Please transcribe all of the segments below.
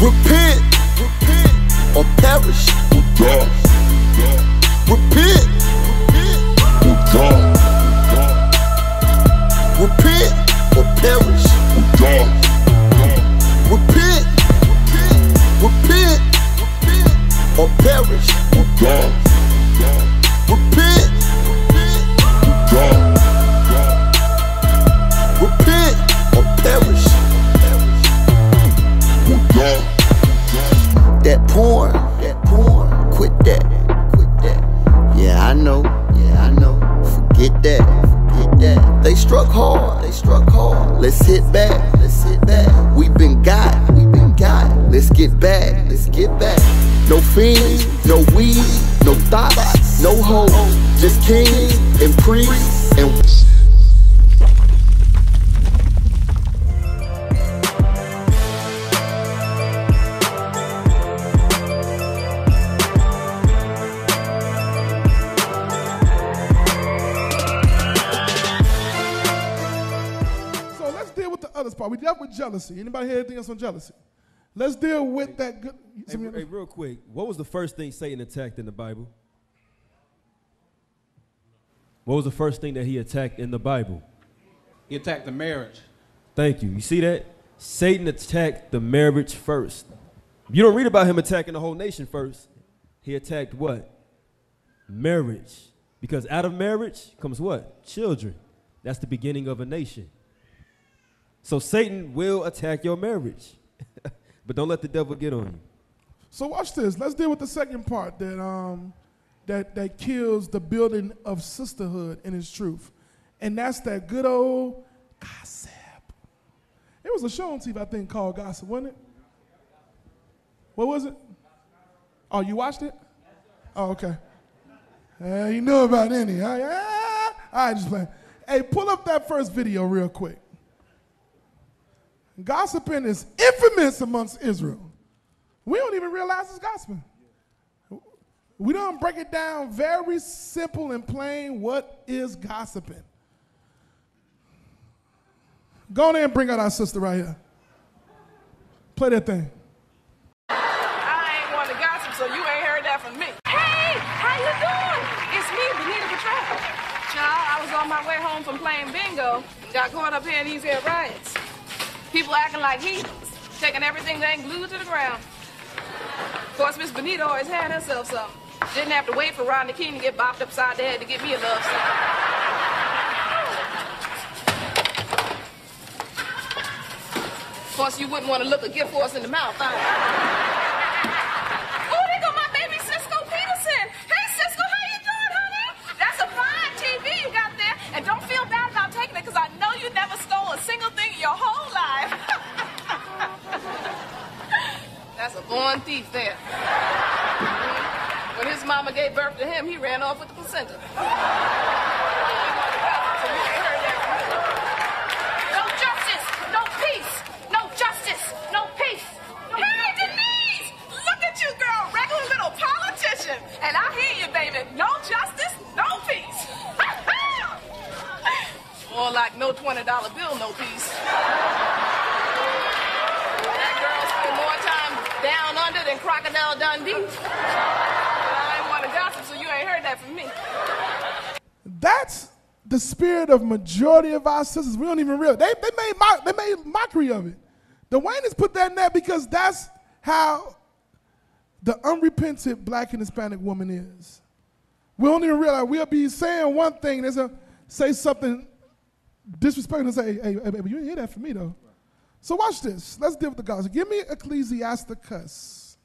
Repent, repent, or perish or die. Repent, repent, or die. Repent, or perish or die. Repent, repent, or perish or die. Repent, or die. Repent, or perish. That porn, quit that. Yeah, I know, forget that. They struck hard, let's hit back. We been got, let's get back. No fiends, no weed, no thoughts, no hoes, just kings and priests and we dealt with jealousy. Anybody hear anything else on jealousy? Let's deal with that. Good. Hey, real quick, what was the first thing Satan attacked in the Bible? What was the first thing that he attacked in the Bible? He attacked the marriage. Thank you. You see that? Satan attacked the marriage first. You don't read about him attacking the whole nation first. He attacked what? Marriage. Because out of marriage comes what? Children. That's the beginning of a nation. So Satan will attack your marriage, but don't let the devil get on you. So watch this. Let's deal with the second part that kills the building of sisterhood in its truth, and that's that good old gossip. It was a show on TV, I think, called Gossip, wasn't it? What was it? Oh, you watched it? Oh, okay. You know about any? I just playing. Hey, pull up that first video real quick. Gossiping is infamous amongst Israel. We don't even realize it's gossiping. We don't break it down very simple and plain. What is gossiping? Go on there and bring out our sister right here. Play that thing. I ain't one to gossip, so you ain't heard that from me. Hey, how you doing? It's me, Benita Petrella. Child, I was on my way home from playing bingo, got caught up here in these here riots. People acting like heathens, taking everything they ain't glued to the ground. Of course, Miss Benita always had herself something. Didn't have to wait for Rodney King to get bopped upside the head to get me a love song. Of course, you wouldn't want to look a gift horse in the mouth, either. Oh, there go my baby Cisco Peterson. Hey, Cisco, how you doing, honey? That's a fine TV you got there, and don't feel bad about taking it, because I know you never stole a single thing in your whole life. That's a born thief there. When his mama gave birth to him, he ran off with the placenta. No justice, no peace, no justice, no peace. Hey, Denise, look at you, girl, regular little politician. And I hear you, baby, no justice, no peace. More like no $20 bill, no peace. Down under than Crocodile Dundee. I didn't want to gossip, so you ain't heard that from me. That's the spirit of majority of our sisters. We don't even realize. They made mockery of it. Dwayne has put that in there because that's how the unrepentant black and Hispanic woman is. We don't even realize. We'll be saying one thing and they'll say something disrespectful and say, hey, baby, you didn't hear that from me, though. So watch this. Let's deal with the gospel. Give me Ecclesiasticus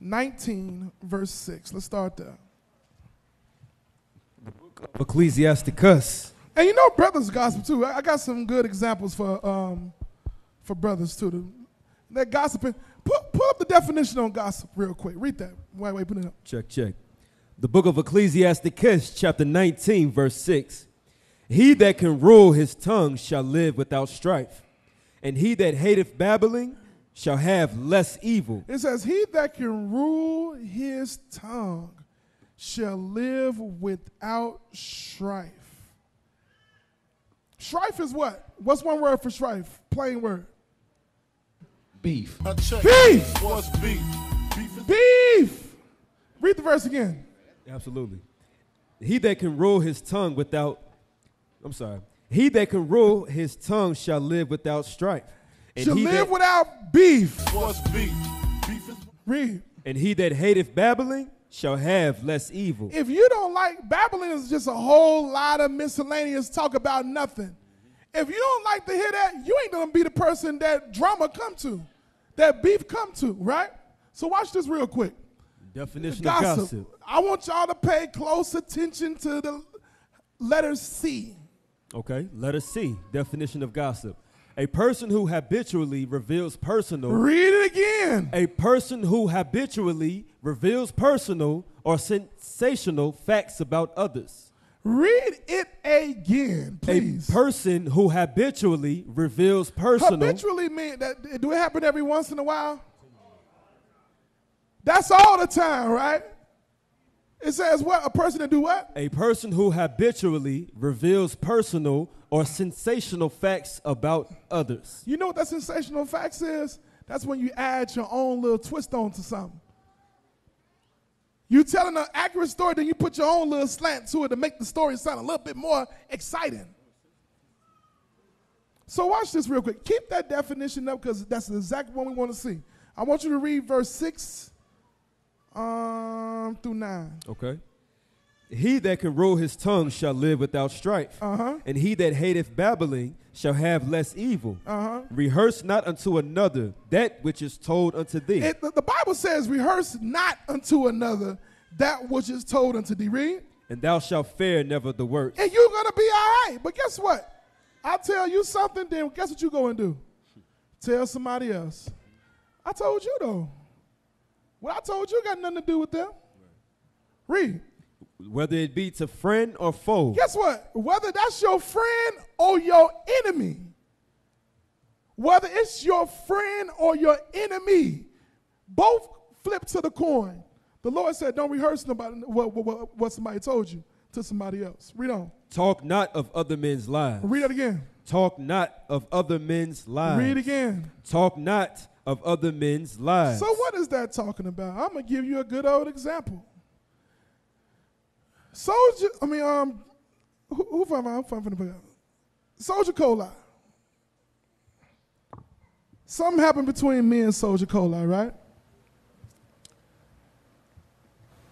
19, verse 6. Let's start there. The book of Ecclesiasticus. And you know brothers gossip too. I got some good examples for brothers too. That gossiping. Pull up the definition on gossip real quick. Read that. Wait, put it up. Check. The book of Ecclesiasticus, chapter 19, verse 6. He that can rule his tongue shall live without strife. And he that hateth babbling shall have less evil. It says, he that can rule his tongue shall live without strife. Strife is what? What's one word for strife? Plain word. beef. Beef! What's beef? Beef! Read the verse again. Absolutely. He that can rule his tongue without, I'm sorry. He that can rule his tongue shall live without strife. And shall live without beef. What's beef? Beef is read. And he that hateth babbling shall have less evil. If you don't like, babbling is just a whole lot of miscellaneous talk about nothing. If you don't like to hear that, you ain't gonna be the person that drama come to, that beef come to, right? So watch this real quick. Definition of gossip. I want y'all to pay close attention to the letter C. Okay, letter C, definition of gossip. A person who habitually reveals personal. Read it again. A person who habitually reveals personal or sensational facts about others. Read it again, please. A person who habitually reveals personal. Habitually mean that, do it happen every once in a while? That's all the time, right? It says what? A person that do what? A person who habitually reveals personal or sensational facts about others. You know what that sensational facts is? That's when you add your own little twist onto something. You telling an accurate story, then you put your own little slant to it to make the story sound a little bit more exciting. So watch this real quick. Keep that definition up because that's the exact one we want to see. I want you to read verse 6 through 9. Okay. He that can rule his tongue shall live without strife, and he that hateth babbling shall have less evil. Rehearse not unto another that which is told unto thee. The Bible says, rehearse not unto another that which is told unto thee. Read. And thou shalt fare never the worst. And you're going to be all right. But guess what? I tell you something, then guess what you're going to do? Tell somebody else. I told you, though. What I told you got nothing to do with them. Read. Whether it be to friend or foe. Guess what? Whether that's your friend or your enemy. Whether it's your friend or your enemy. Both flip to the coin. The Lord said, don't rehearse nobody, what somebody told you to somebody else. Read on. Talk not of other men's lives. Read it again. Talk not of other men's lives. Read again. Talk not of other men's lives. So what is that talking about? I'm going to give you a good old example. Soldier Kola. Something happened between me and Soldier Kola, right?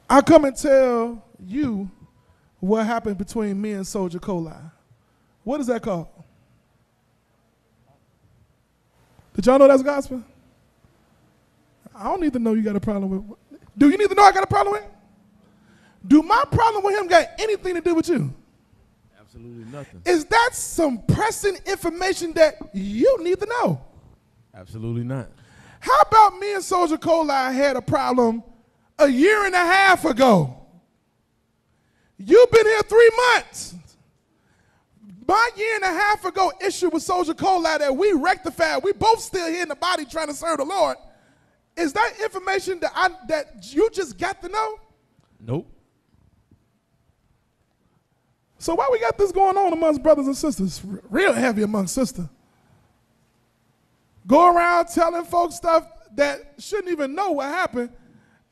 I come and tell you what happened between me and Soldier Kola. What is that called? Did y'all know that's gospel? I don't need to know you got a problem with. Do you need to know I got a problem with? Do my problem with him got anything to do with you? Absolutely nothing. Is that some pressing information that you need to know? Absolutely not. How about me and Soldier Kola had a problem a year and a half ago? You've been here 3 months. My year and a half ago issue with Soldier Kola that we rectified, we both still here in the body trying to serve the Lord. Is that information that you just got to know? Nope. So why we got this going on amongst brothers and sisters? Real heavy amongst sisters. Go around telling folks stuff that shouldn't even know what happened.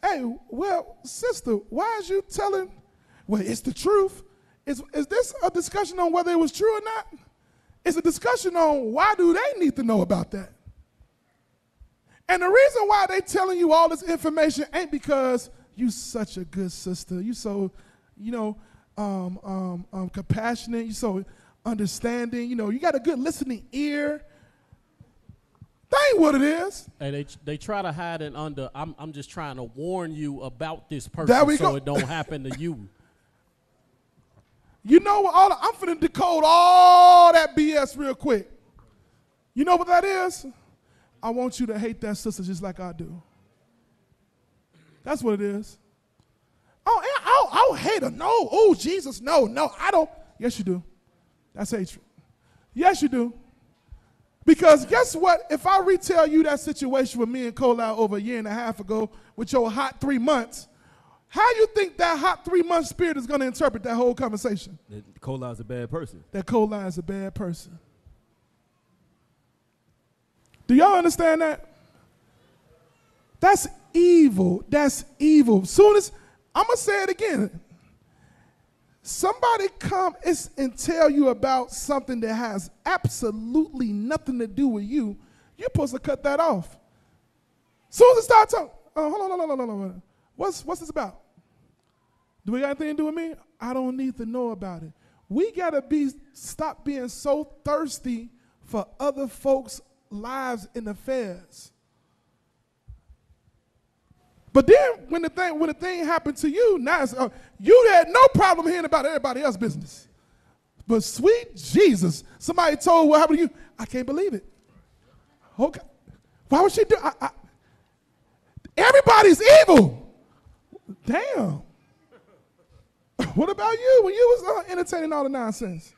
Hey, well, sister, why is you telling? Well, it's the truth. Is this a discussion on whether it was true or not? It's a discussion on why do they need to know about that? And the reason why they telling you all this information ain't because you such a good sister. You so, compassionate. You so understanding. You know, you got a good listening ear. That ain't what it is. Hey, they try to hide it under. I'm just trying to warn you about this person so it don't happen to you. You know what? I'm finna decode all that BS real quick. You know what that is? I want you to hate that sister just like I do. That's what it is. Oh, I don't hate her. No. Oh, Jesus, no, no, I don't. Yes, you do. That's hatred. Yes, you do. Because guess what? If I retell you that situation with me and Kola over a year and a half ago with your hot 3 months, how you think that hot 3 month spirit is going to interpret that whole conversation? That Kola is a bad person. That Kola is a bad person. Do y'all understand that? That's evil. That's evil. Soon as, I'm going to say it again. Somebody come and tell you about something that has absolutely nothing to do with you, you're supposed to cut that off. Soon as it starts talking, oh, hold on. What's this about? Do we got anything to do with me? I don't need to know about it. We got to stop being so thirsty for other folks' lives and affairs. But then when the thing happened to you, now it's, you had no problem hearing about everybody else's business. But sweet Jesus, somebody told what happened to you. I can't believe it. Okay. Why would she do it? Everybody's evil. Damn. What about you when you was entertaining all the nonsense?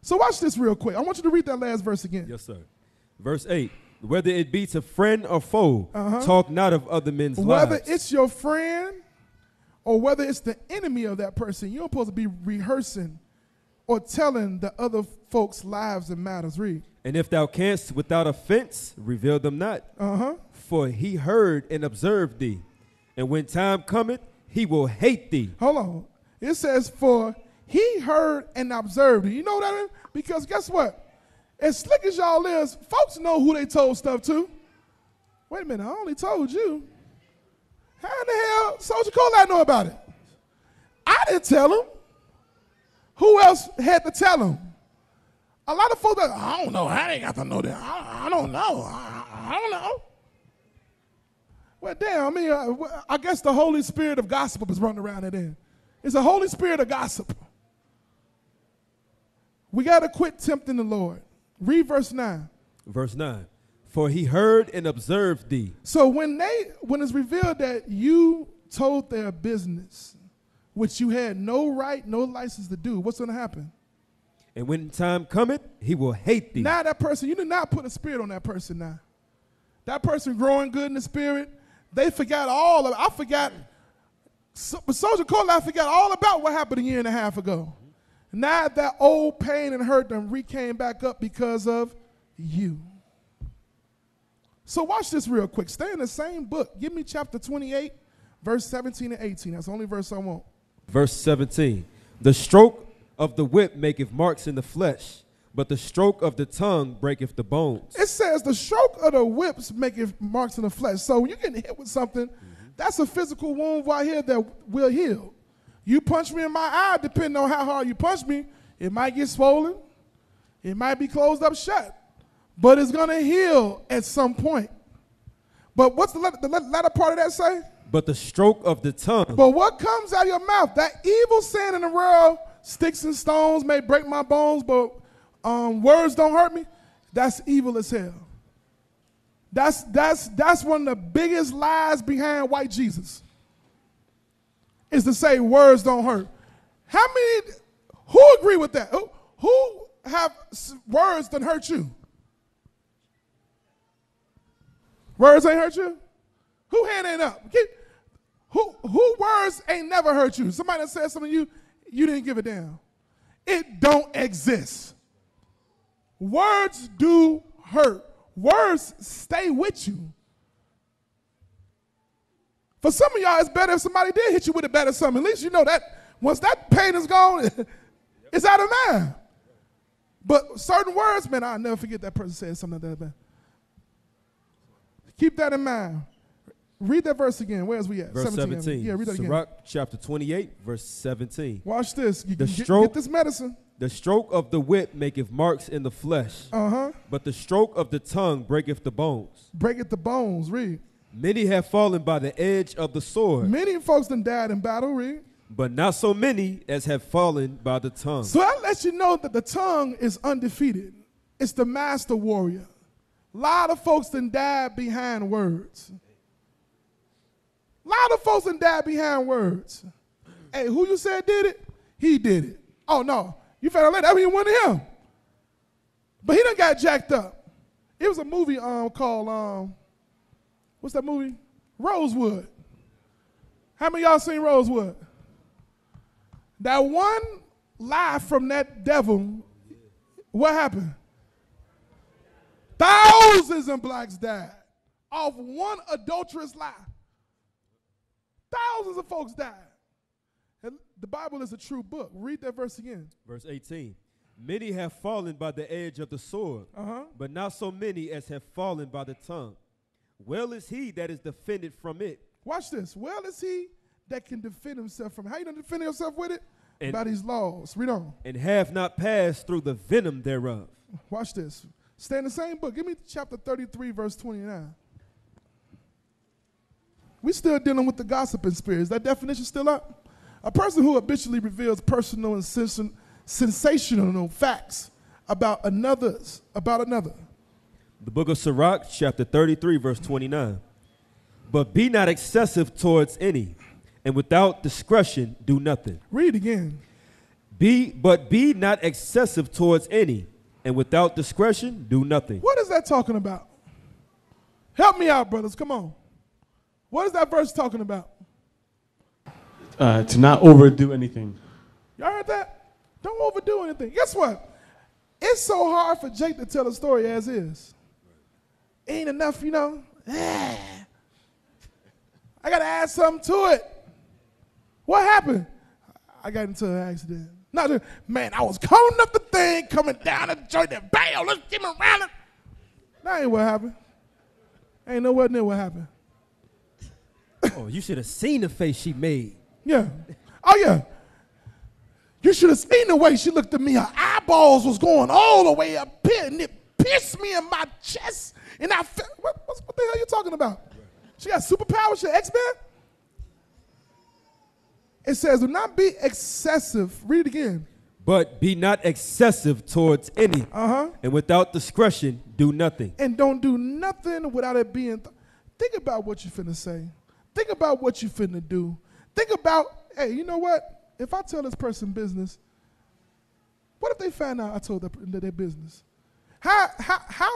So watch this real quick. I want you to read that last verse again. Yes, sir. Verse 8. Whether it be to friend or foe, talk not of other men's lives. Whether it's your friend or whether it's the enemy of that person, you're supposed to be rehearsing or telling the other folks' lives and matters. Read. And if thou canst without offense, reveal them not. For he heard and observed thee. And when time cometh, he will hate thee. Hold on. It says, for he heard and observed thee. You know that? Because guess what? As slick as y'all is, folks know who they told stuff to. Wait a minute, I only told you. How in the hell Soldier Kola know about it? I didn't tell him. Who else had to tell him? A lot of folks that, I don't know, I ain't got to know that. I don't know. Well, damn, I guess the Holy Spirit of gossip is running around it in. It's the Holy Spirit of gossip. We got to quit tempting the Lord. Read verse 9. Verse 9. For he heard and observed thee. So when it's revealed that you told their business, which you had no right, no license to do, what's going to happen? And when time cometh, he will hate thee. Now that person, you did not put a spirit on that person now. That person growing good in the spirit, they forgot all of it. Soldier Kola, I forgot all about what happened a year and a half ago. Now that old pain and hurt them re-came back up because of you. So watch this real quick. Stay in the same book. Give me chapter 28, verse 17 and 18. That's the only verse I want. Verse 17. The stroke of the whip maketh marks in the flesh, but the stroke of the tongue breaketh the bones. It says the stroke of the whips maketh marks in the flesh. So when you're getting hit with something, that's a physical wound right here that will heal. You punch me in my eye, depending on how hard you punch me, it might get swollen. It might be closed up shut. But it's going to heal at some point. But what's the latter part of that say? But the stroke of the tongue. But what comes out of your mouth, that evil saying in the world, sticks and stones may break my bones, but words don't hurt me, that's evil as hell. That's one of the biggest lies behind white Jesus. Is to say words don't hurt. Who agree with that? Who have words that hurt you? Words ain't hurt you? Who hand ain't up? Who words ain't never hurt you? Somebody that said something to you, you didn't give a damn. It don't exist. Words do hurt. Words stay with you. For some of y'all, it's better if somebody did hit you with a better something. At least you know that once that pain is gone, it's out of mind. But certain words, man, I'll never forget that person said something like that. Man. Keep that in mind. Read that verse again. Where's we at? Verse 17. Yeah, read that again. Sirach chapter 28, verse 17. Watch this. Get this medicine. The stroke of the whip maketh marks in the flesh, but the stroke of the tongue breaketh the bones. Breaketh the bones. Read. Many have fallen by the edge of the sword. Many folks done died in battle, read. But not so many as have fallen by the tongue. So that lets you know that the tongue is undefeated. It's the master warrior. A lot of folks done died behind words. A lot of folks done died behind words. Hey, who you said did it? He did it. Oh, no. You found out later. That wasn't one of him. But he done got jacked up. It was a movie called... what's that movie? Rosewood. How many of y'all seen Rosewood? That one lie from that devil, what happened? Thousands of blacks died. off one adulterous lie. Thousands of folks died. And the Bible is a true book. Read that verse again. Verse 18. Many have fallen by the edge of the sword, but not so many as have fallen by the tongue. Well is he that is defended from it. Watch this. Well is he that can defend himself from it. How you going to defend yourself with it? And by these laws. Read on. And have not passed through the venom thereof. Watch this. Stay in the same book. Give me chapter 33, verse 29. We're still dealing with the gossiping spirit. Is that definition still up? A person who habitually reveals personal and sensational facts about another. The book of Sirach, chapter 33, verse 29. But be not excessive towards any, and without discretion do nothing. Read again. But be not excessive towards any, and without discretion do nothing. What is that talking about? Help me out, brothers. Come on. What is that verse talking about? To not overdo anything. Y'all heard that? Don't overdo anything. Guess what? It's so hard for Jake to tell a story as is. Ain't enough, you know. I got to add something to it. What happened? I got into an accident. Not just, man, I was coning up the thing, coming down the joint, and bam, let's get me around it. That ain't what happened. Ain't nowhere near what happened. Oh, you should have seen the face she made. Yeah. Oh, yeah. You should have seen the way she looked at me. Her eyeballs was going all the way up here, and it pierced me in my chest. And I felt, what the hell are you talking about? She got superpowers, she X-Men? It says, do not be excessive. Read it again. But be not excessive towards any. And without discretion, do nothing. And don't do nothing without it being. Think about what you finna say. Think about what you finna do. Think about, hey, you know what? If I tell this person business, what if they find out I told them their business? How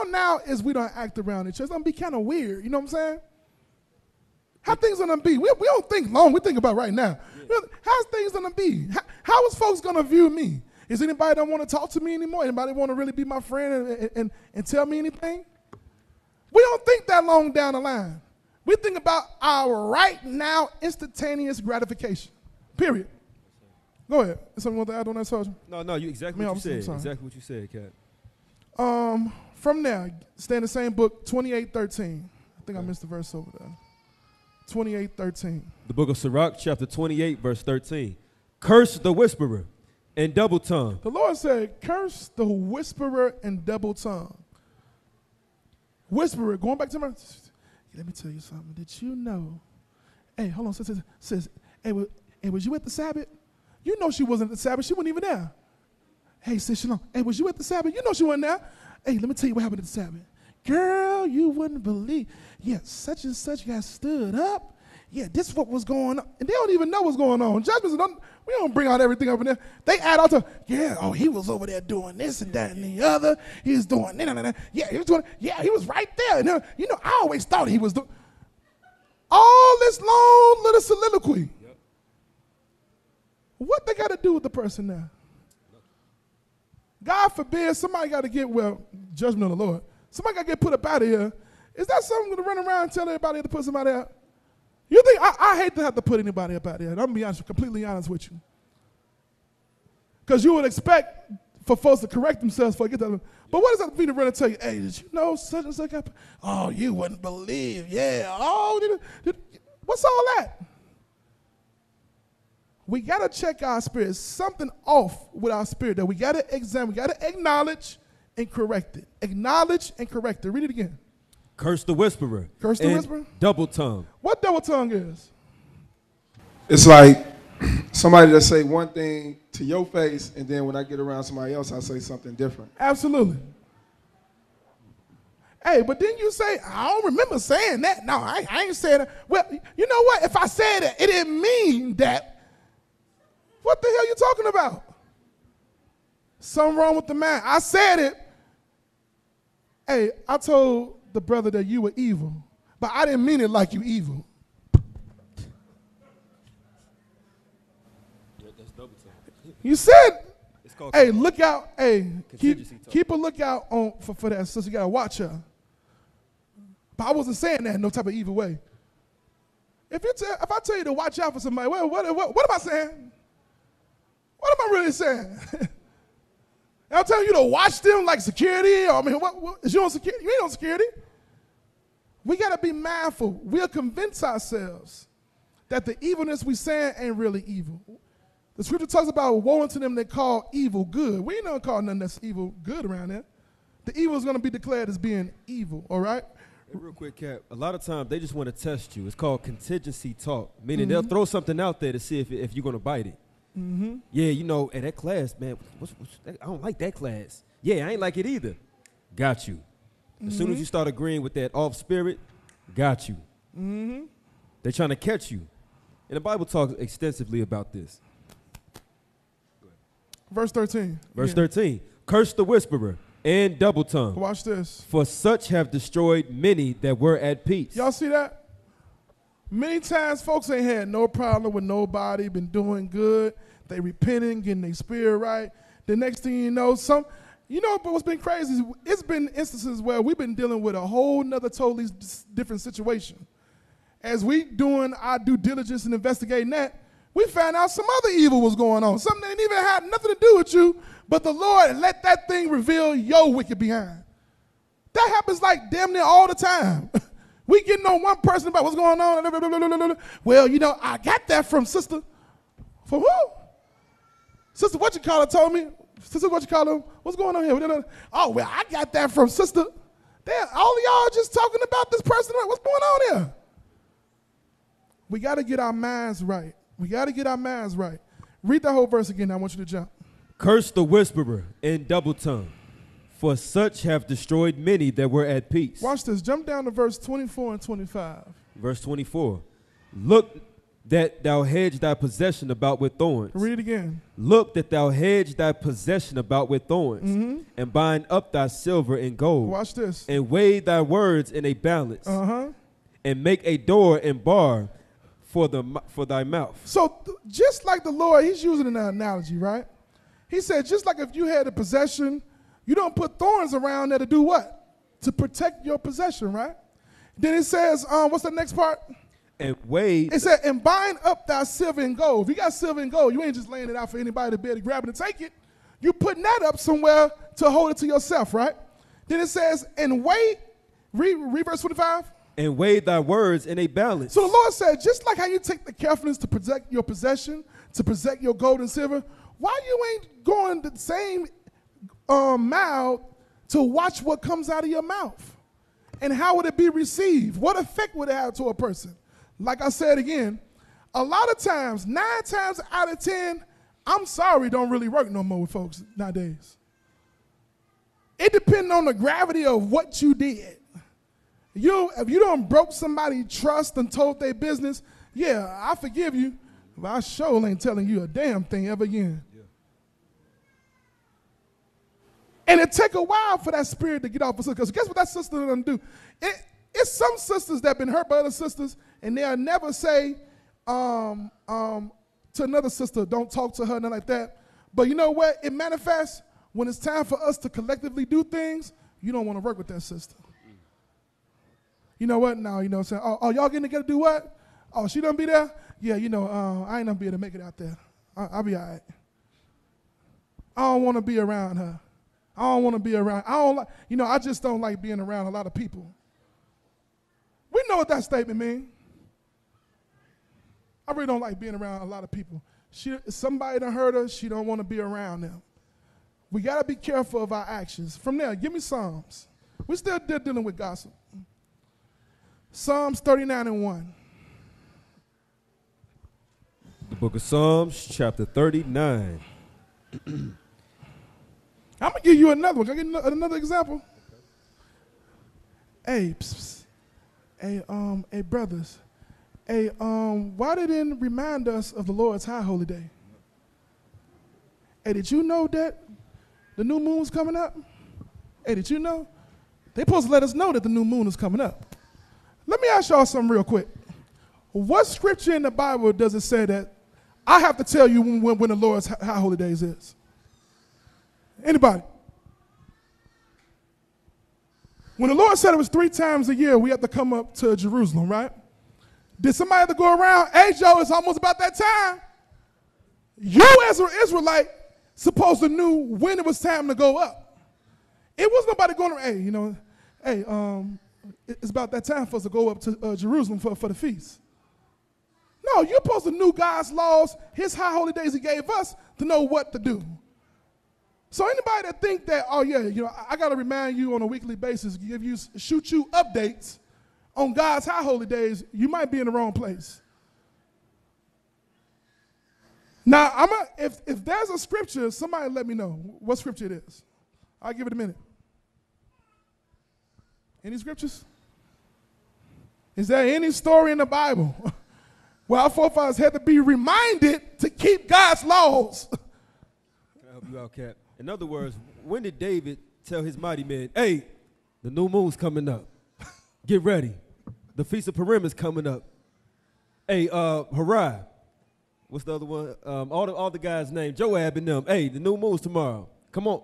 now is we don't act around each other? It's gonna be kind of weird, you know what I'm saying? How things gonna be? We don't think long, we think about right now. Yeah. How's things gonna be? How is folks gonna view me? Is anybody that wanna talk to me anymore? Anybody wanna really be my friend and tell me anything? We don't think that long down the line. We think about our right now instantaneous gratification, period. Go ahead. Something you want to add on that, Sergeant? No, you exactly what you said. Exactly what you said, Cat. From there, stay in the same book, 28:13. I think I missed the verse over there. 28:13. The book of Sirach, chapter 28, verse 13. Curse the whisperer and double tongue. The Lord said, curse the whisperer and double tongue. Whisperer, going back to my... Let me tell you something. Did you know? Hey, hold on. Sis, hey, was you at the Sabbath? You know she wasn't at the Sabbath. She wasn't even there. Hey, sis, Shalom. Hey, was you at the Sabbath? You know she wasn't there. Hey, let me tell you what happened at the Sabbath. Girl, you wouldn't believe. Yeah, such and such got stood up. Yeah, this is what was going on. And they don't even know what's going on. Judgments, we don't bring out everything over there. They add all to, yeah, oh, he was over there doing this and that and the other. He was doing that. Yeah, he was doing, yeah, he was right there. And, you know, I always thought he was doing. All this long little soliloquy. Yep. What they got to do with the person now? God forbid somebody got to get, well, judgment of the Lord. Somebody got to get put up out of here. Is that something to run around and tell everybody to put somebody out? You think, I hate to have to put anybody up out there. I'm going to be honest, completely honest with you. Because you would expect for folks to correct themselves before I get that. But what does that mean to run and tell you, hey, did you know such and such happened? Oh, you wouldn't believe, yeah. Oh, what's all that? We got to check our spirit. Something off with our spirit that we got to examine. We got to acknowledge and correct it. Acknowledge and correct it. Read it again. Curse the whisperer. Curse the whisperer? Double tongue. What double tongue is? It's like somebody that say one thing to your face, and then when I get around somebody else, I say something different. Absolutely. Hey, but then you say, I don't remember saying that. No, I ain't saying that. Well, you know what? If I said it, it didn't mean that. What the hell you talking about? Something wrong with the man. I said it. Hey, I told the brother that you were evil, but I didn't mean it like you evil. Yeah, that's double time. You said, it's called, hey, look out, hey, keep a lookout on for that, so you gotta watch her. But I wasn't saying that in no type of evil way. If I tell you to watch out for somebody, what am I saying? What am I really saying? I'm telling you to watch them like security. Or, I mean, what is you on security? You ain't on security. We got to be mindful. We'll convince ourselves that the evilness we saying ain't really evil. The scripture talks about woe unto them that call evil good. We ain't gonna call nothing that's evil good around there. The evil is going to be declared as being evil, all right? Hey, real quick, Cap. A lot of times they just want to test you. It's called contingency talk, meaning they'll throw something out there to see if you're going to bite it. Yeah, you know, at that class, man, I don't like that class. Yeah, I ain't like it either. Got you. As soon as you start agreeing with that off spirit, got you. They're trying to catch you. And the Bible talks extensively about this. Verse 13. Verse 13. Curse the whisperer and double tongue. Watch this. For such have destroyed many that were at peace. Y'all see that? Many times folks ain't had no problem with nobody, been doing good. They repenting, getting their spirit right. The next thing you know, but what's been crazy is it's been instances where we've been dealing with a whole nother totally different situation. As we doing our due diligence and investigating that, we found out some other evil was going on. Something that didn't even have nothing to do with you, but the Lord let that thing reveal your wicked behind. That happens like damn near all the time. We getting on one person about what's going on. Well, you know, I got that from sister. For who? Sister, what you call her told me. Sister, what you call her? What's going on here? Oh, well, I got that from sister. Damn, all of y'all just talking about this person. What's going on here? We got to get our minds right. We got to get our minds right. Read the whole verse again. I want you to jump. Curse the whisperer and double tongue, for such have destroyed many that were at peace. Watch this. Jump down to verse 24 and 25. Verse 24. Look that thou hedge thy possession about with thorns. Read it again. Look that thou hedge thy possession about with thorns, and bind up thy silver and gold. Watch this. And weigh thy words in a balance, and make a door and bar for thy mouth. So just like the Lord, he's using an analogy, right? He said, just like if you had a possession, you don't put thorns around there to do what? To protect your possession, right? Then it says, what's the next part? And weigh. It said, and bind up thy silver and gold. If you got silver and gold, you ain't just laying it out for anybody to be able to grab it and take it. You're putting that up somewhere to hold it to yourself, right? Then it says, and weigh, read verse 25. And weigh thy words in a balance. So the Lord said, just like how you take the carefulness to protect your possession, to protect your gold and silver, why you ain't going the same mouth to watch what comes out of your mouth? And how would it be received? What effect would it have to a person? Like I said again, a lot of times, 9 times out of 10, I'm sorry don't really work no more with folks nowadays. It depends on the gravity of what you did. If you done broke somebody's trust and told their business, yeah, I forgive you, but I sure ain't telling you a damn thing ever again. Yeah. And it take a while for that spirit to get off of sister, because guess what that sister done do? It's some sisters that been hurt by other sisters, and they'll never say to another sister, don't talk to her, nothing like that. But you know what? It manifests when it's time for us to collectively do things, you don't want to work with that sister. You know what? Now, you know what I'm saying? Oh, y'all getting together to do what? Oh, she done be there? Yeah, you know, I ain't gonna be able to make it out there. I'll be all right. I don't want to be around her. I don't want to be around. I just don't like being around a lot of people. We know what that statement means. I really don't like being around a lot of people. Somebody done hurt her. She don't want to be around them. We got to be careful of our actions. From there, give me Psalms. We're still dealing with gossip. Psalms 39 and 1. The book of Psalms, chapter 39. I'm going to give you another one. Can I get another example? Okay. Hey, brothers. Hey, why didn't it remind us of the Lord's high holy day? Hey, did you know that the new moon's coming up? Hey, did you know? They're supposed to let us know that the new moon is coming up. Let me ask y'all something real quick. What scripture in the Bible does it say that I have to tell you when the Lord's high holy days is? Anybody? When the Lord said it was 3 times a year, we have to come up to Jerusalem, right? Did somebody have to go around? Hey, Joe, it's almost about that time. You as an Israelite supposed to knew when it was time to go up. It wasn't nobody going around, hey, you know, hey, it's about that time for us to go up to Jerusalem for the feast. No, you're supposed to know God's laws, his high holy days he gave us to know what to do. So anybody that think that, oh yeah, you know, I got to remind you on a weekly basis, give you, shoot you updates on God's high holy days, you might be in the wrong place. Now, if there's a scripture, somebody let me know what scripture it is. I'll give it a minute. Any scriptures? Is there any story in the Bible where our forefathers had to be reminded to keep God's laws? Can I help you out, Cap? In other words, when did David tell his mighty men, hey, the new moon's coming up. Get ready. The Feast of Purim is coming up. Hey, Hurrah. What's the other one? All the guys' names. Joab and them. Hey, the new moon's tomorrow. Come on.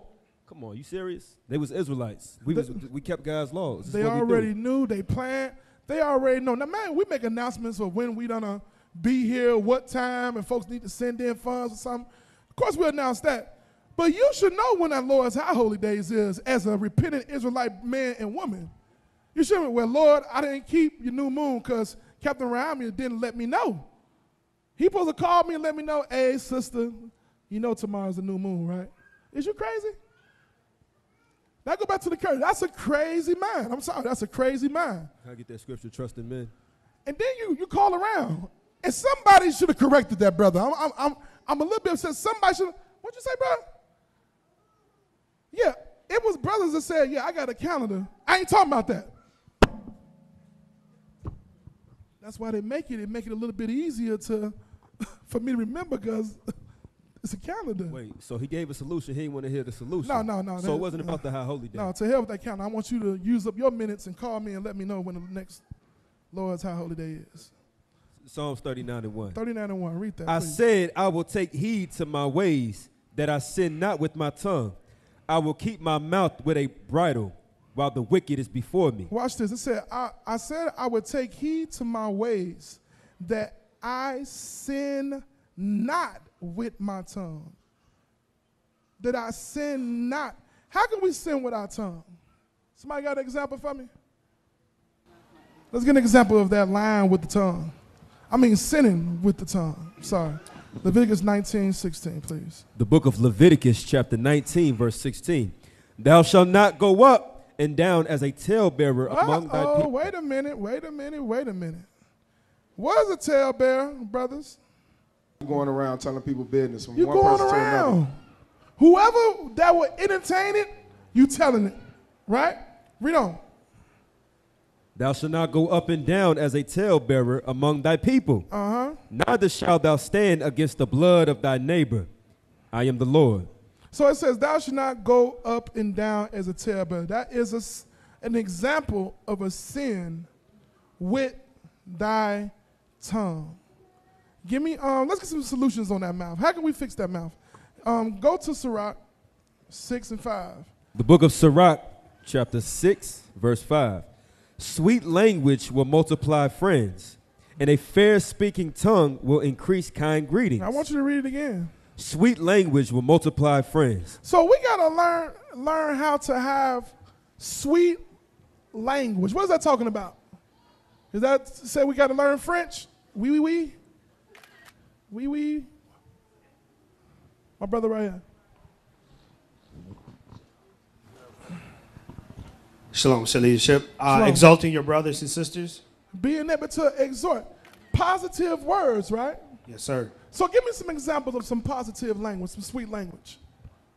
Come on, you serious? They was Israelites. We kept God's laws. This they already knew. They planned. They already know. Now, man, we make announcements of when we gonna be here, what time, and folks need to send in funds or something. Of course, we announce that. But you should know when our Lord's high holy days is as a repentant Israelite man and woman. You should well, Lord, I didn't keep your new moon because Captain Rahamia didn't let me know. He supposed to call me and let me know, hey, sister, you know tomorrow's the new moon, right? Is you crazy? Now go back to the curse. That's a crazy mind. I'm sorry, that's a crazy mind. I get that scripture, trust in men. And then you call around. And somebody should have corrected that, brother. I'm a little bit upset. Somebody should have, what'd you say, bro? Yeah, it was brothers that said, yeah, I got a calendar. I ain't talking about that. That's why they make it a little bit easier for me to remember because it's a calendar. Wait, so he gave a solution. He didn't want to hear the solution. No. So it wasn't about the high holy day. No, to hell with that calendar. I want you to use up your minutes and call me and let me know when the next Lord's high holy day is. Psalms 39:1. 39:1, read that, please. I said, I will take heed to my ways that I sin not with my tongue. I will keep my mouth with a bridle while the wicked is before me. Watch this. It said, I said, I will take heed to my ways that I sin not with my tongue, that I sin not. How can we sin with our tongue? Somebody got an example for me? Let's get an example of that lying with the tongue. I mean sinning with the tongue. Sorry. Leviticus 19:16, please. The book of Leviticus chapter 19, verse 16. Thou shalt not go up and down as a talebearer among thy people. Oh, wait a minute. What is a talebearer, brothers? Going around telling people business from one person to another. Whoever that will entertain it, you telling it, right? Read on. Thou shalt not go up and down as a talebearer among thy people. Neither shalt thou stand against the blood of thy neighbor. I am the Lord. So it says, thou shalt not go up and down as a talebearer. That is an example of a sin with thy tongue. Give me, let's get some solutions on that mouth. How can we fix that mouth? Go to Sirach 6:5. The book of Sirach, chapter 6, verse 5. Sweet language will multiply friends, and a fair-speaking tongue will increase kind greetings. Now, I want you to read it again. Sweet language will multiply friends. So we got to learn how to have sweet language. What is that talking about? Is that say we got to learn French? Oui. Oui. My brother right here. Shalom, leadership. Exalting your brothers and sisters. Being able to exhort. Positive words, right? Yes, sir. So give me some examples of some positive language, some sweet language,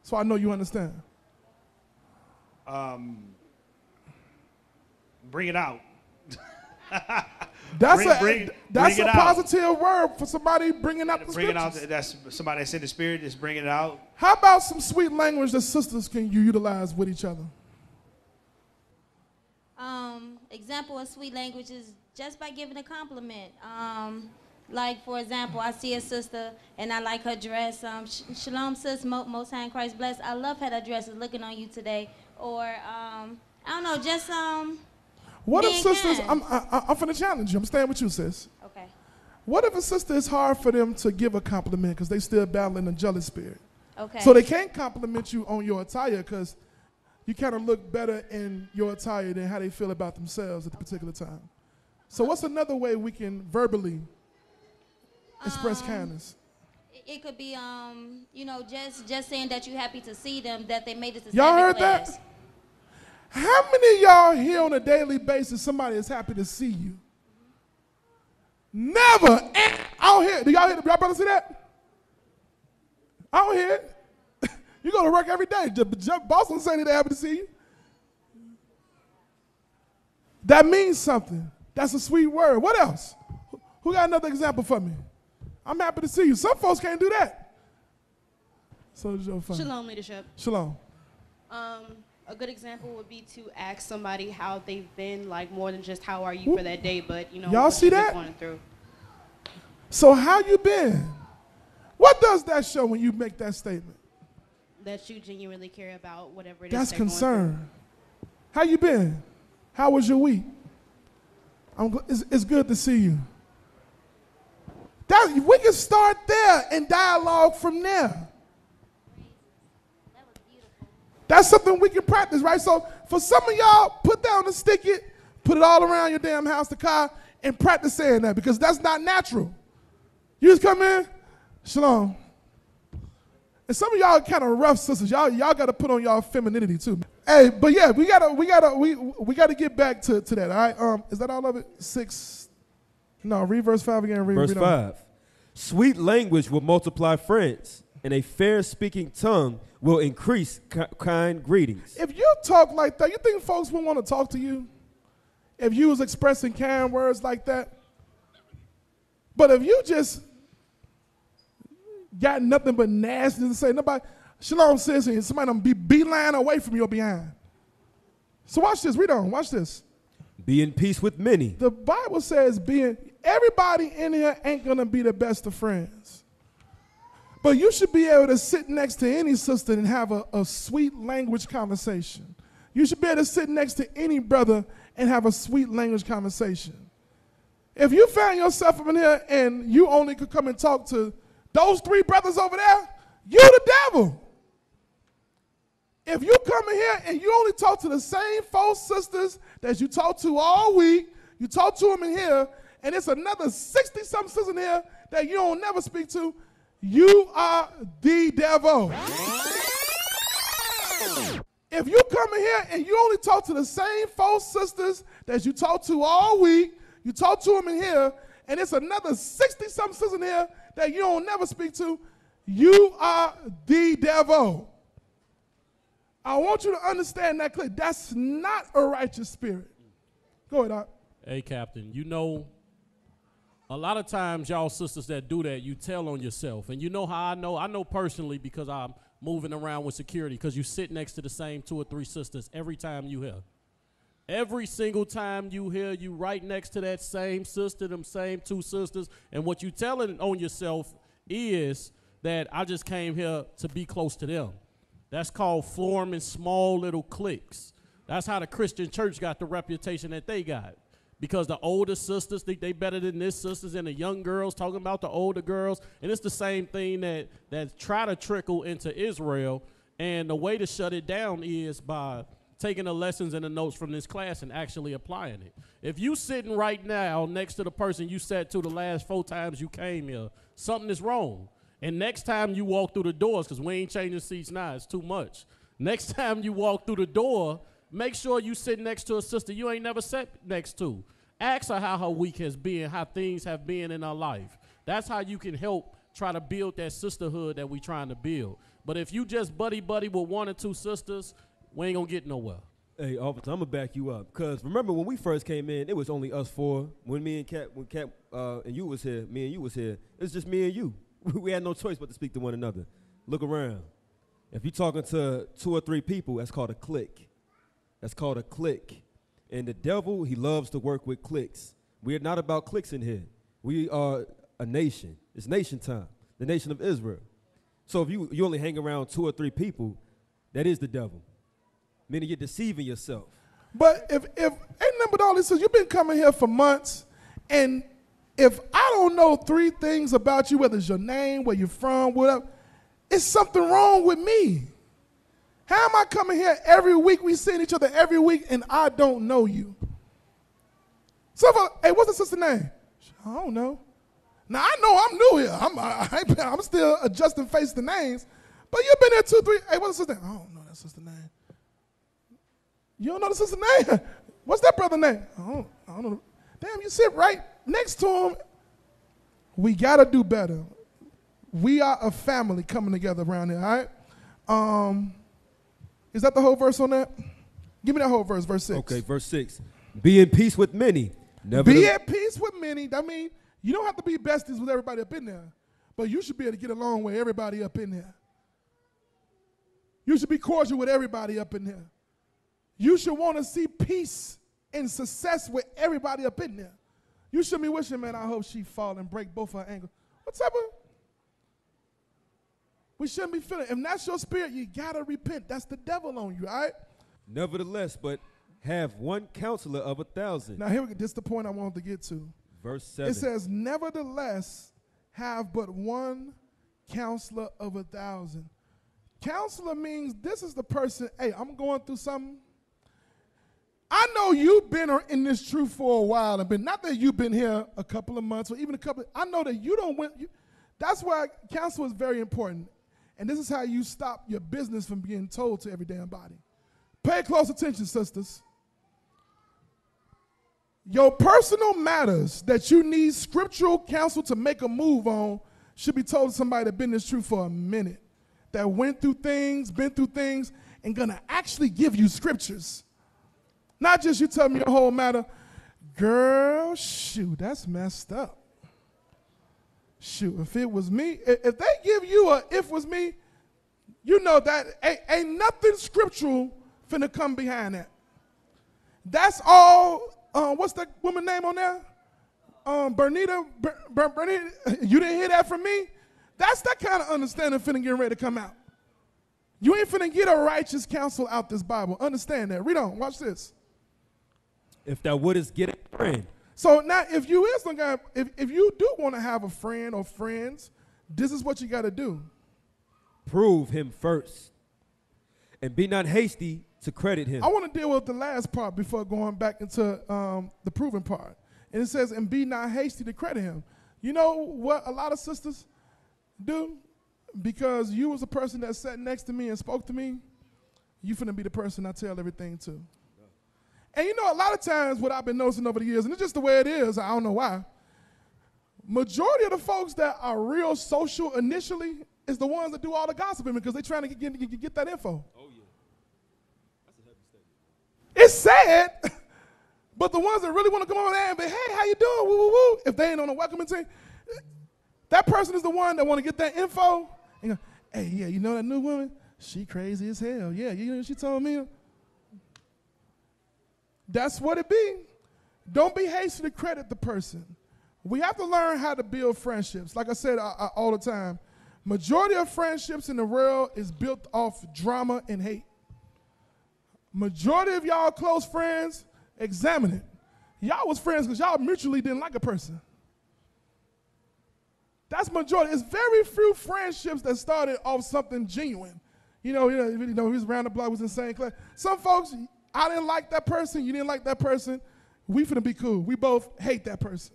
so I know you understand. Bring it out. That's a positive word for somebody bringing out the scriptures. That's somebody that's in the spirit, just bring it out. How about some sweet language that sisters can utilize with each other? Example of sweet language is just by giving a compliment. Like, for example, I see a sister and I like her dress. Shalom, sis, most high in Christ bless. I love how that dress is looking on you today. Or I don't know, just what if sisters, I'm finna challenge you. I'm staying with you, sis. Okay. What if a sister, it's hard for them to give a compliment because they still battling a jealous spirit? Okay. So they can't compliment you on your attire because you kind of look better in your attire than how they feel about themselves at the particular time. So what's another way we can verbally express kindness? It could be, you know, just saying that you're happy to see them, that they made it to Sunday class. Y'all heard that? How many of y'all here on a daily basis somebody is happy to see you? Never. Out here. Do y'all hear? Y'all brothers see that? Out here. You go to work every day. Boss don't say they're happy to see you. That means something. That's a sweet word. What else? Who got another example for me? I'm happy to see you. Some folks can't do that. So it's your fun. Shalom, leadership. Shalom. A good example would be to ask somebody how they've been, like more than just how are you for that day, but you know y'all see that going through. So how you been? What does that show when you make that statement? That you genuinely care about whatever it is. That's concern. How you been? How was your week? It's good to see you. That, we can start there and dialogue from there. That was beautiful. That's something we can practice, right? So for some of y'all, put that on a stick, put it all around your damn house, the car, and practice saying that because that's not natural. You just come in, shalom. And some of y'all are kind of rough sisters. Y'all got to put on y'all femininity too. Hey, but yeah, we gotta get back to that. All right, is that all of it? 6. No, read verse 5 again. Verse 5. Sweet language will multiply friends, and a fair-speaking tongue will increase kind greetings. If you talk like that, you think folks wouldn't want to talk to you? If you was expressing kind words like that? But if you just got nothing but nastiness to say, nobody, shalom sis, and somebody done be beeline away from your behind. So watch this. Read on. Watch this. Be in peace with many. The Bible says everybody in here ain't going to be the best of friends. But you should be able to sit next to any sister and have a sweet language conversation. You should be able to sit next to any brother and have a sweet language conversation. If you found yourself up in here and you only could come and talk to those 3 brothers over there, you the devil. If you come in here and you only talk to the same 4 sisters that you talk to all week, you talk to them in here, and it's another 60-something sisters in here that you don't never speak to, you are the devil. If you come in here and you only talk to the same 4 sisters that you talk to all week, you talk to them in here, and it's another 60-something sisters in here that you don't never speak to, you are the devil. I want you to understand that clearly. That's not a righteous spirit. Go ahead, Doc. Hey, Captain, you know, a lot of times y'all sisters that do that, you tell on yourself. And you know how I know? I know personally because I'm moving around with security because you sit next to the same 2 or 3 sisters every time you hear. Every single time you hear, you right next to that same sister, them same 2 sisters. And what you telling on yourself is that I just came here to be close to them. That's called forming small little cliques. That's how the Christian church got the reputation that they got. Because the older sisters think they better than this sisters and the young girls talking about the older girls. And it's the same thing that try to trickle into Israel. And the way to shut it down is by taking the lessons and the notes from this class and actually applying it. If you sitting right now next to the person you sat to the last 4 times you came here, something is wrong. And next time you walk through the doors, because we ain't changing seats now, it's too much. Next time you walk through the door, make sure you sit next to a sister you ain't never sat next to. Ask her how her week has been, how things have been in her life. That's how you can help try to build that sisterhood that we trying to build. But if you just buddy-buddy with 1 or 2 sisters, we ain't going to get nowhere. Hey, officer, I'm going to back you up. Because remember, when we first came in, it was only us 4. When me and Cap and you was here, it's just me and you. We had no choice but to speak to one another. Look around. If you're talking to 2 or 3 people, that's called a clique. That's called a clique. And the devil, he loves to work with cliques. We are not about cliques in here. We are a nation. It's nation time, the nation of Israel. So if you only hang around 2 or 3 people, that is the devil. Meaning you're deceiving yourself. But if ain't number all this says you've been coming here for months, and if I don't know three things about you, whether it's your name, where you're from, whatever, it's something wrong with me. How am I coming here every week? We seeing each other every week, and I don't know you. So, hey, what's the sister's name? I don't know. Now, I know I'm new here. I'm still adjusting face to names. But you've been there two, three. Hey, what's the sister's name? I don't know that sister's name. You don't know the sister's name? What's that brother's name? I don't know. Damn, you sit right next to him. We got to do better. We are a family coming together around here, all right? Is that the whole verse on that? Give me that whole verse, verse 6. Okay, verse 6. Be in peace with many. Be at peace with many. That means you don't have to be besties with everybody up in there, but you should be able to get along with everybody up in there. You should be cordial with everybody up in there. You should want to see peace and success with everybody up in there. You should be wishing, man, I hope she fall and break both her ankles. What's up with? We shouldn't be feeling. If that's your spirit, you got to repent. That's the devil on you, all right? Nevertheless, but have one counselor of 1,000. Now, here we go. This is the point I wanted to get to. Verse 7. It says, nevertheless, have but one counselor of 1,000. Counselor means this is the person, hey, I'm going through something. I know you've been in this truth for a while. And not that you've been here a couple of months or even a couple. I know that you don't win. That's why counsel is very important. And this is how you stop your business from being told to every damn body. Pay close attention, sisters. Your personal matters that you need scriptural counsel to make a move on should be told to somebody that's been in this truth for a minute, that went through things, been through things, and gonna actually give you scriptures. Not just you tell me your whole matter. Girl, shoot, that's messed up. Shoot, if it was me, if they give you a if was me, you know that ain't nothing scriptural finna come behind that. That's all. What's that woman's name on there? Bernita, you didn't hear that from me? That's that kind of understanding finna get ready to come out. You ain't finna get a righteous counsel out this Bible. Understand that. Read on. Watch this. If thou wouldest get a friend. So now if you is some guy, if you do want to have a friend or friends, this is what you got to do. Prove him first. And be not hasty to credit him. I want to deal with the last part before going back into the proving part. And it says, and be not hasty to credit him. You know what a lot of sisters do? Because you was a person that sat next to me and spoke to me, you finna be the person I tell everything to. Yeah. And you know, a lot of times what I've been noticing over the years, and it's just the way it is, I don't know why, majority of the folks that are real social initially is the ones that do all the gossiping because they're trying to get that info. Oh. It's sad, but the ones that really want to come over there and be, hey, how you doing, woo, woo, woo, if they ain't on a welcoming team, that person is the one that want to get that info and go, hey, yeah, you know that new woman? She crazy as hell. Yeah, you know she told me. That's what it be. Don't be hasty to credit the person. We have to learn how to build friendships. Like I said all the time, majority of friendships in the world is built off drama and hate. Majority of y'all close friends, examine it. Y'all was friends because y'all mutually didn't like a person. That's majority. It's very few friendships that started off something genuine. You know, he was around the block, was in the same class. Some folks, I didn't like that person, you didn't like that person, we finna be cool. We both hate that person.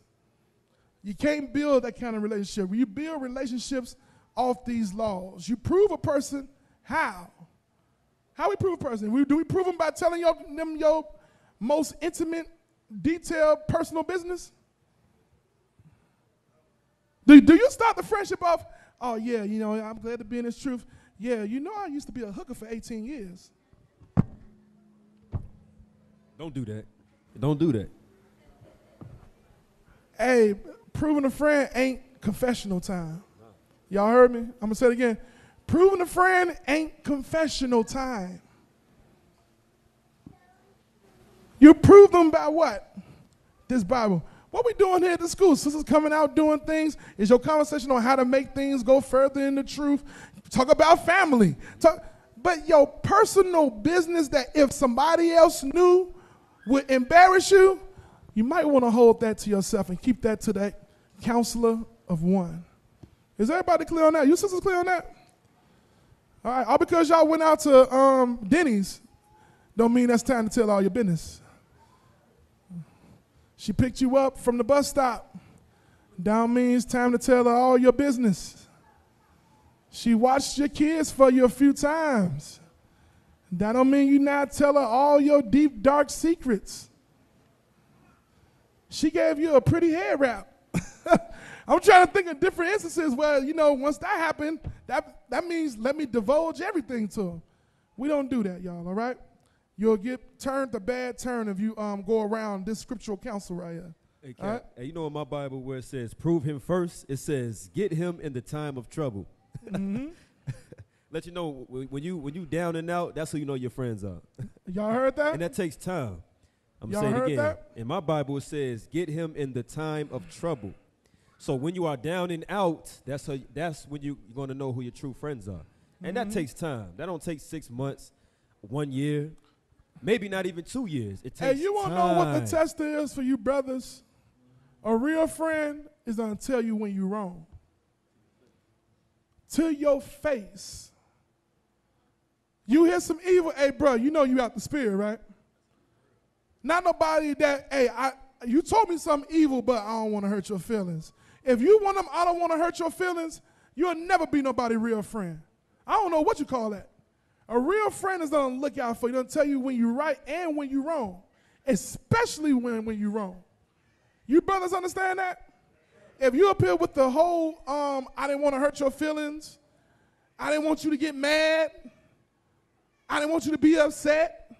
You can't build that kind of relationship. You build relationships off these laws. You prove a person how. How we prove a person? Do we prove them by telling them your most intimate, detailed, personal business? Do you start the friendship off, oh, yeah, you know, I'm glad to be in this truth. Yeah, you know I used to be a hooker for 18 years. Don't do that. Don't do that. Hey, proving a friend ain't confessional time. Y'all heard me? I'm going to say it again. Proving a friend ain't confessional time. You prove them by what? This Bible. What we doing here at the school? Sisters coming out doing things. Is your conversation on how to make things go further in the truth? Talk about family. But your personal business that if somebody else knew would embarrass you, you might want to hold that to yourself and keep that to that counselor of one. Is everybody clear on that? You sisters clear on that? All right, all because y'all went out to Denny's don't mean that's time to tell all your business. She picked you up from the bus stop. Don't mean it's time to tell her all your business. She watched your kids for you a few times. That don't mean you not tell her all your deep, dark secrets. She gave you a pretty hair wrap. I'm trying to think of different instances where, you know, once that happened, that means let me divulge everything to them. We don't do that, y'all, all right? You'll get turned the bad turn if you go around this scriptural counsel right here. Hey, Cap, right? Hey, you know in my Bible where it says, prove him first, it says, get him in the time of trouble. Mm-hmm. Let you know, when you down and out, that's who you know your friends are. Y'all heard that? And that takes time. I'm saying it again. That? In my Bible, it says, get him in the time of trouble. So when you are down and out, that's when you're going to know who your true friends are. And that takes time. That don't take 6 months, 1 year, maybe not even 2 years. It takes you won't know what the test is for you brothers. A real friend is going to tell you when you're wrong. To your face. You hear some evil, hey, bro, you know you out the spirit, right? Not nobody that, hey, you told me something evil, but I don't want to hurt your feelings. If you want them, I don't want to hurt your feelings, you'll never be nobody's real friend. I don't know what you call that. A real friend is going to look out for you, going to tell you when you're right and when you're wrong, especially when you're wrong. You brothers understand that? If you appear with the whole, I didn't want to hurt your feelings, I didn't want you to get mad, I didn't want you to be upset.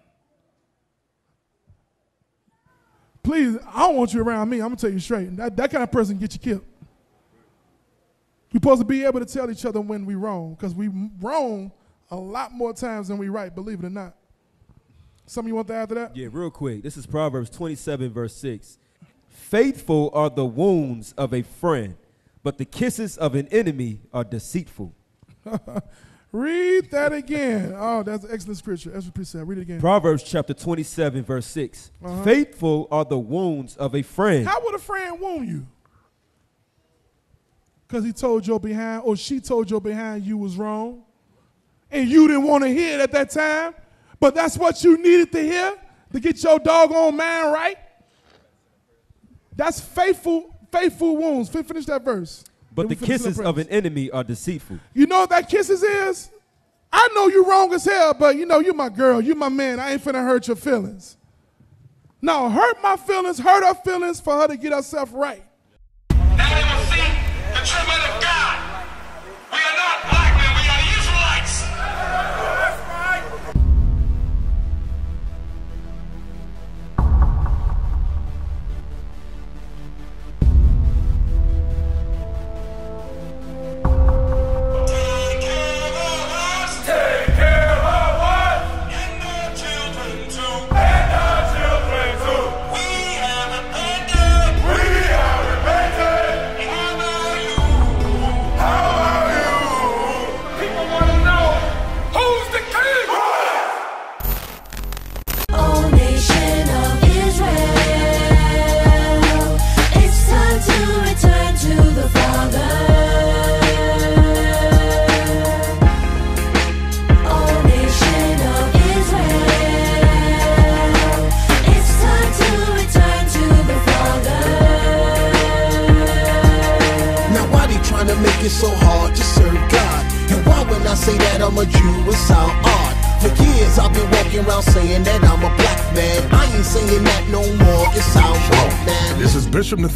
Please, I don't want you around me. I'm going to tell you straight. That kind of person gets you killed. We're supposed to be able to tell each other when we're wrong, because we're wrong a lot more times than we're right, believe it or not. Something you want to add to that? Yeah, real quick. This is Proverbs 27, verse 6. Faithful are the wounds of a friend, but the kisses of an enemy are deceitful. Read that again. Oh, that's an excellent scripture. That's what Peter said. Read it again. Proverbs chapter 27, verse 6. Faithful are the wounds of a friend. How would a friend wound you? Because he told your behind, or she told your behind you was wrong, and you didn't want to hear it at that time, but that's what you needed to hear to get your doggone mind right. That's faithful wounds. Finish that verse. But the kisses of an enemy are deceitful. You know what that kisses is? I know you're wrong as hell, but you know, you my girl, you my man, I ain't finna hurt your feelings. No, hurt my feelings, hurt her feelings for her to get herself right. Now they will see the treatment of God. We are not black men, we are Israelites. It's so hard to serve God. And why when I say that I'm a Jew, it sound odd. For years I've been walking around saying that I'm a black man. I ain't saying that no more, it sound wrong, man. This is Bishop